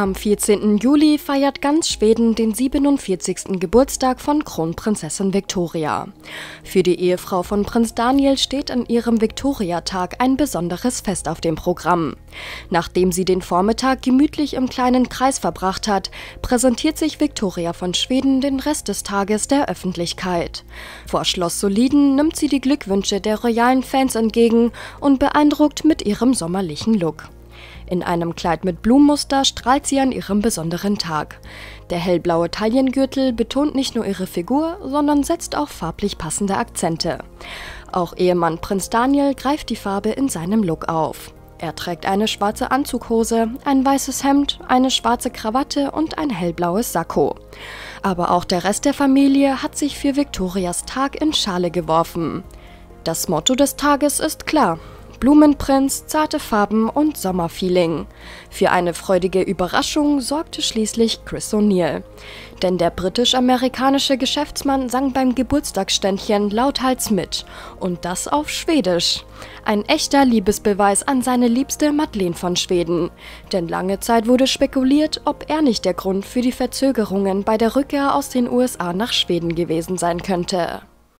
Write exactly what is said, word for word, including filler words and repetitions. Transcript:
Am vierzehnten Juli feiert ganz Schweden den siebenundvierzigsten Geburtstag von Kronprinzessin Victoria. Für die Ehefrau von Prinz Daniel steht an ihrem Victoria-Tag ein besonderes Fest auf dem Programm. Nachdem sie den Vormittag gemütlich im kleinen Kreis verbracht hat, präsentiert sich Victoria von Schweden den Rest des Tages der Öffentlichkeit. Vor Schloss Soliden nimmt sie die Glückwünsche der royalen Fans entgegen und beeindruckt mit ihrem sommerlichen Look. In einem Kleid mit Blumenmuster strahlt sie an ihrem besonderen Tag. Der hellblaue Taillengürtel betont nicht nur ihre Figur, sondern setzt auch farblich passende Akzente. Auch Ehemann Prinz Daniel greift die Farbe in seinem Look auf. Er trägt eine schwarze Anzughose, ein weißes Hemd, eine schwarze Krawatte und ein hellblaues Sakko. Aber auch der Rest der Familie hat sich für Victorias Tag in Schale geworfen. Das Motto des Tages ist klar: Blumenprinz, zarte Farben und Sommerfeeling. Für eine freudige Überraschung sorgte schließlich Chris O'Neill. Denn der britisch-amerikanische Geschäftsmann sang beim Geburtstagsständchen lauthals mit. Und das auf Schwedisch. Ein echter Liebesbeweis an seine Liebste Madeleine von Schweden. Denn lange Zeit wurde spekuliert, ob er nicht der Grund für die Verzögerungen bei der Rückkehr aus den U S A nach Schweden gewesen sein könnte.